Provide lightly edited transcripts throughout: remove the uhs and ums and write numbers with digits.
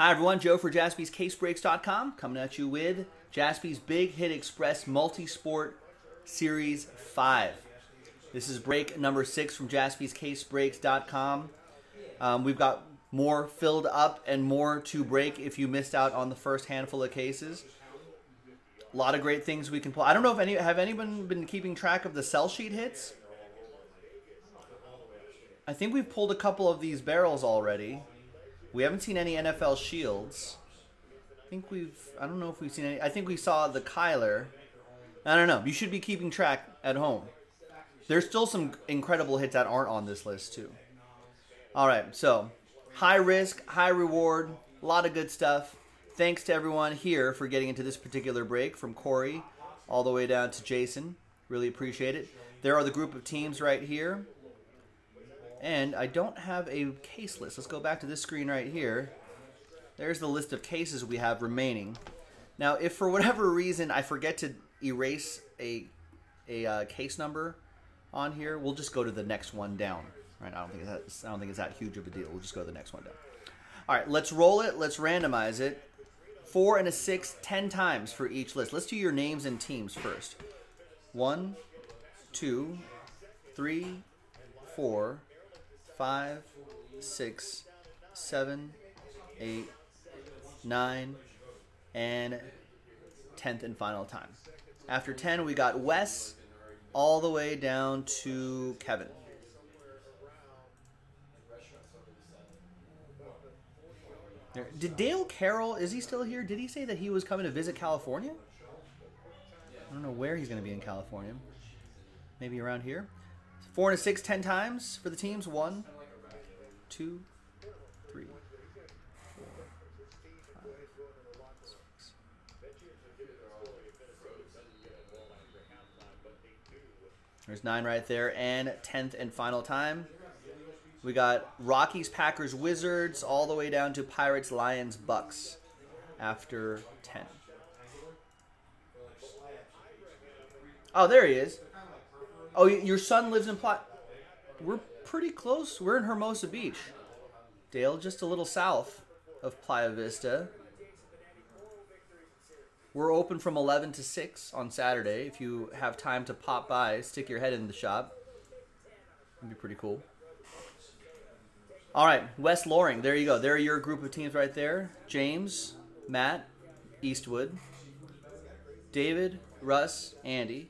Hi everyone, Joe for Jaspy's CaseBreaks.com coming at you with Jaspy's Big Hit Express Multisport Series 5. This is break number 6 from Jaspy's CaseBreaks.com. We've got more filled up and more to break if you missed out on the first handful of cases. A lot of great things we can pull. I don't know if anyone been keeping track of the sell sheet hits? I think we've pulled a couple of these barrels already. We haven't seen any NFL Shields. I don't know if we've seen any. I think we saw the Kyler. I don't know. You should be keeping track at home. There's still some incredible hits that aren't on this list too. All right, so high risk, high reward, a lot of good stuff. Thanks to everyone here for getting into this particular break, from Corey all the way down to Jason. Really appreciate it. There are the group of teams right here. And I don't have a case list. Let's go back to this screen right here. There's the list of cases we have remaining. Now, if for whatever reason I forget to erase a case number on here, we'll just go to the next one down. Right? I don't think it's that huge of a deal. We'll just go to the next one down. All right, let's roll it. Let's randomize it. 4 and a 6, 10 times for each list. Let's do your names and teams first. 1, 2, 3, 4, 5, 6, 7, 8, 9, and 10th and final time. After 10, we got Wes all the way down to Kevin. Did Dale Carroll, is he still here? Did he say that he was coming to visit California? I don't know where he's going to be in California. Maybe around here. 4 and a 6, 10 times for the teams. 1, 2, 3, 4, 5, 6. There's 9 right there, and 10th and final time. We got Rockies, Packers, Wizards, all the way down to Pirates, Lions, Bucks after 10. Oh, there he is. Oh, your son lives in Plot. We're pretty close. We're in Hermosa Beach, Dale, just a little south of Playa Vista. We're open from 11 to 6 on Saturday. If you have time to pop by, stick your head in the shop. That'd be pretty cool. All right, West Loring, there you go. There are your group of teams right there. James, Matt, Eastwood, David, Russ, Andy,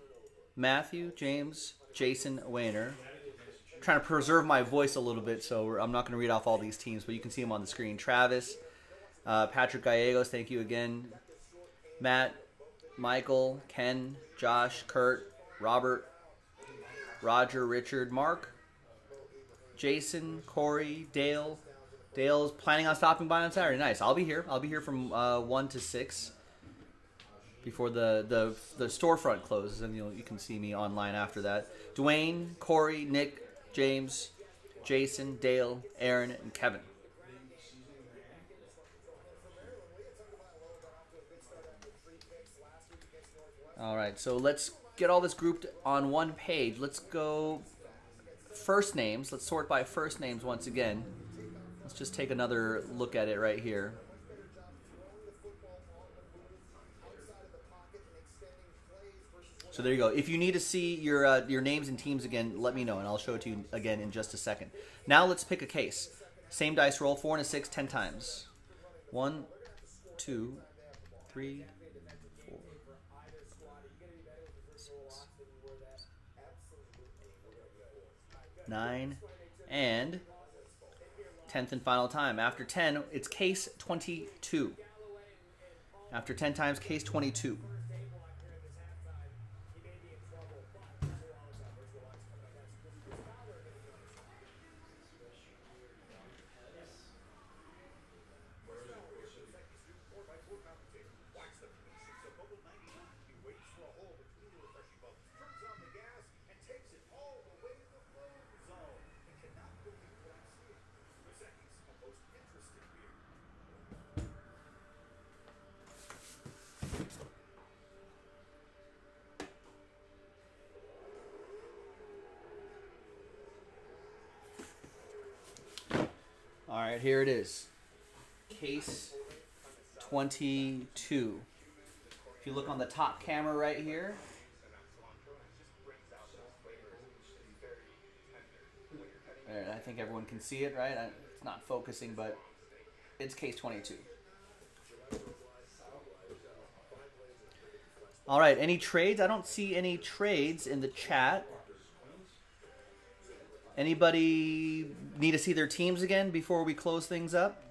Matthew, James, Jason, Wayner. I'm trying to preserve my voice a little bit, so I'm not going to read off all these teams, but you can see them on the screen. Travis, Patrick Gallegos, thank you again. Matt, Michael, Ken, Josh, Kurt, Robert, Roger, Richard, Mark, Jason, Corey, Dale. Dale's planning on stopping by on Saturday. Nice. I'll be here. I'll be here from 1 to 6. Before the storefront closes, and you can see me online after that. Dwayne, Corey, Nick, James, Jason, Dale, Aaron, and Kevin. All right, so let's get all this grouped on one page. Let's go first names. Let's sort by first names once again. Let's just take another look at it right here. So there you go. If you need to see your names and teams again, let me know, and I'll show it to you again in just a second. Now let's pick a case. Same dice roll, 4 and a 6, 10 times. 1, 2, 3, 4, 5, 6, 7, 8, 9, and 10th and final time. After 10, it's case 22. After 10 times, case 22. All right, here it is. Case 22. If you look on the top camera right here, there, I think everyone can see it, right? It's not focusing, but it's case 22. All right, any trades? I don't see any trades in the chat. Anybody need to see their teams again before we close things up?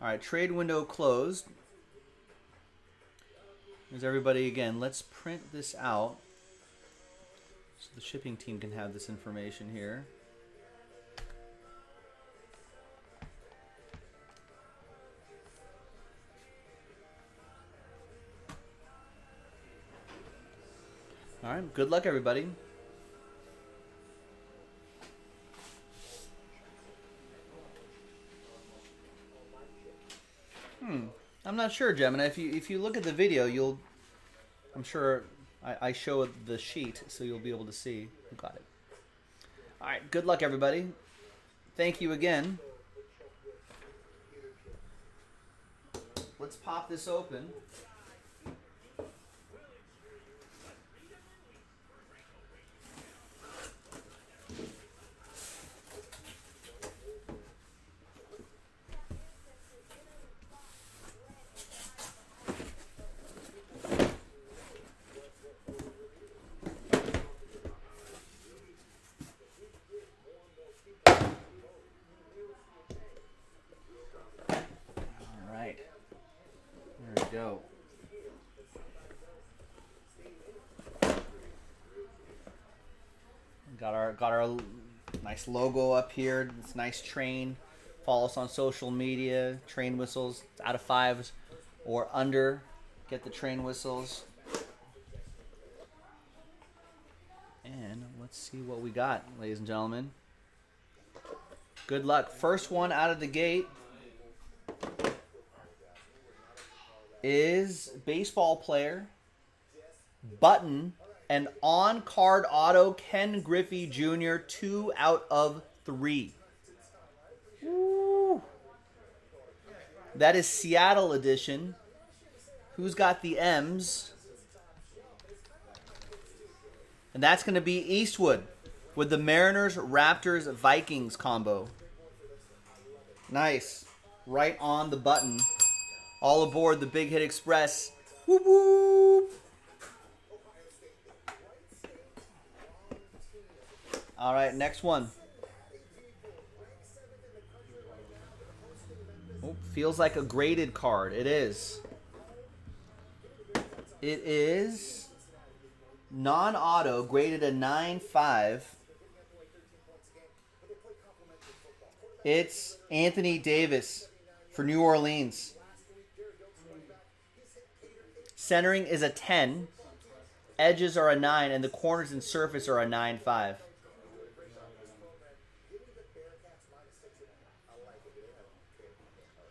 All right, trade window closed. Here's everybody again. Let's print this out so the shipping team can have this information here. All right, good luck, everybody. I'm not sure, Gemini. If you look at the video, you'll, I'm sure I show the sheet, so you'll be able to see who got it. All right, good luck, everybody. Thank you again. Let's pop this open. Go. Got our nice logo up here. It's a nice train. Follow us on social media. Train whistles out of 5s or under. Get the train whistles. And let's see what we got, ladies and gentlemen. Good luck. First one out of the gate is baseball player, button, and on-card auto Ken Griffey Jr. 2/3. Ooh. That is Seattle edition. Who's got the M's? And that's going to be Eastwood with the Mariners, Raptors, Vikings combo. Nice. Right on the button. All aboard the Big Hit Express. Whoop, whoop. All right, next one. Oh, feels like a graded card. It is. It is non-auto, graded a 9.5. It's Anthony Davis for New Orleans. Centering is a 10, edges are a 9, and the corners and surface are a 9.5.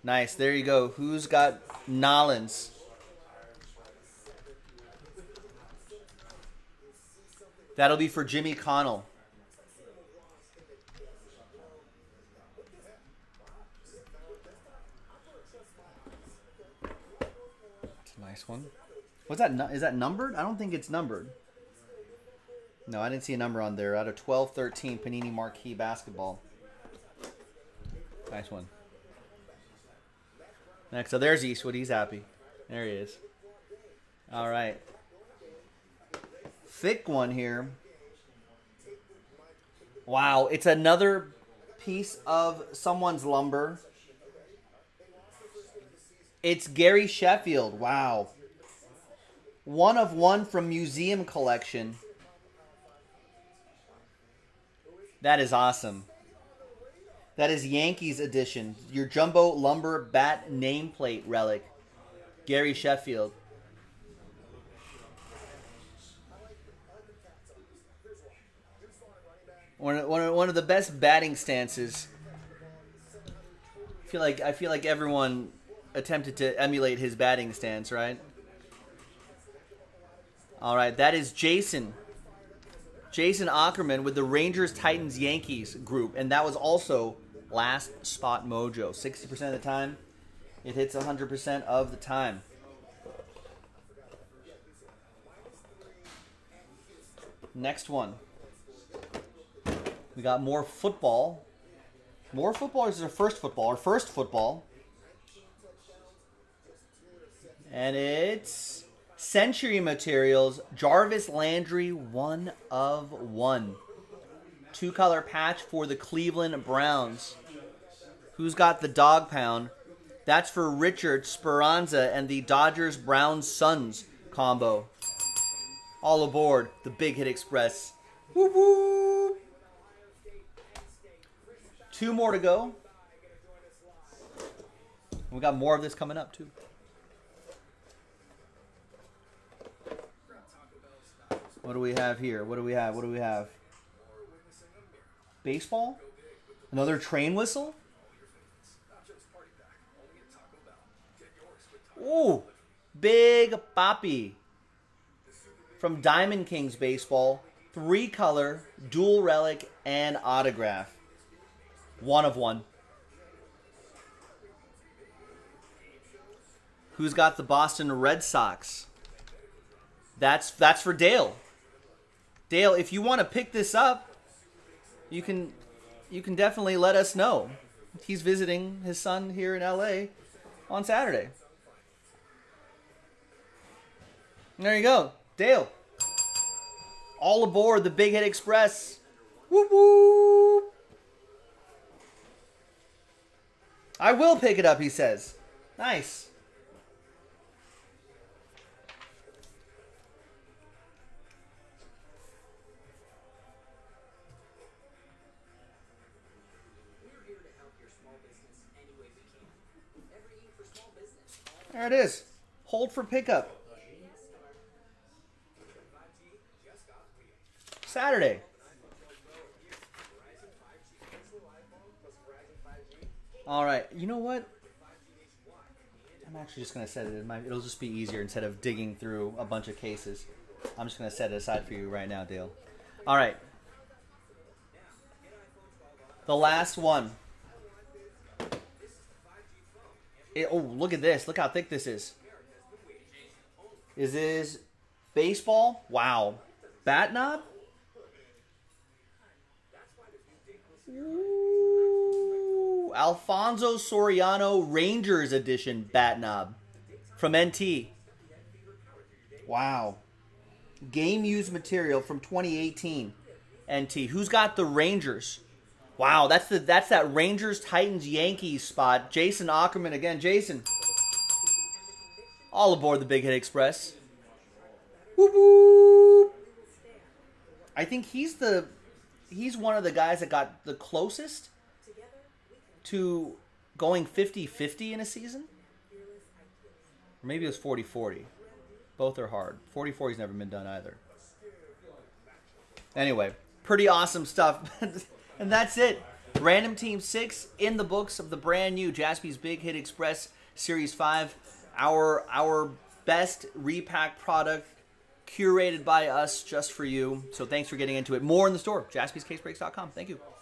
Nice. There you go. Who's got Nollins? That'll be for Jimmy Connell. That's a nice one. What's that? Is that numbered? I don't think it's numbered. No, I didn't see a number on there. Out of 12/13, Panini Marquee basketball. Nice one. Next, so there's Eastwood. He's happy. There he is. All right. Thick one here. Wow, it's another piece of someone's lumber. It's Gary Sheffield. Wow. 1/1 from Museum Collection. That is awesome. That is Yankees edition. Your Jumbo Lumber Bat nameplate relic. Gary Sheffield. One of the best batting stances. I feel like everyone attempted to emulate his batting stance, right? All right, that is Jason Ackerman with the Rangers, Titans, Yankees group, and that was also Last Spot Mojo. 60% of the time, it hits 100% of the time. Next one. We got more football. More football is our first football. Our first football. And it's Century Materials, Jarvis Landry, 1/1. Two-color patch for the Cleveland Browns. Who's got the dog pound? That's for Richard Speranza and the Dodgers-Browns Suns combo. All aboard the Big Hit Express. Woo woo! Two more to go. We got more of this coming up, too. What do we have here? What do we have? What do we have? Baseball? Another train whistle? Ooh! Big Papi from Diamond Kings Baseball. 3-color, dual relic, and autograph. 1/1. Who's got the Boston Red Sox? That's for Dale. Dale, if you want to pick this up, you can definitely let us know. He's visiting his son here in LA on Saturday. And there you go, Dale. All aboard the Big Hit Express. Whoop whoop. I will pick it up, he says. Nice. There it is. Hold for pickup. Saturday. All right. You know what? I'm actually just going to set it in my... It'll just be easier instead of digging through a bunch of cases. I'm just going to set it aside for you right now, Dale. All right. The last one. Oh, look at this. Look how thick this is. Is this baseball? Wow. Bat knob? Ooh. Alfonso Soriano Rangers Edition bat knob from NT. Wow. Game used material from 2018 NT. Who's got the Rangers? Wow, that's that Rangers, Titans, Yankees spot. Jason Ackerman again. Jason. All aboard the Big Hit Express. Whoop whoop. I think he's one of the guys that got the closest to going 50-50 in a season. Or maybe it was 40-40. Both are hard. 40-40's never been done either. Anyway, pretty awesome stuff. And that's it. Random Team 6 in the books of the brand new Jaspy's Big Hit Express Series 5. Our best repack product curated by us just for you. So thanks for getting into it. More in the store, JaspysCaseBreaks.com. Thank you.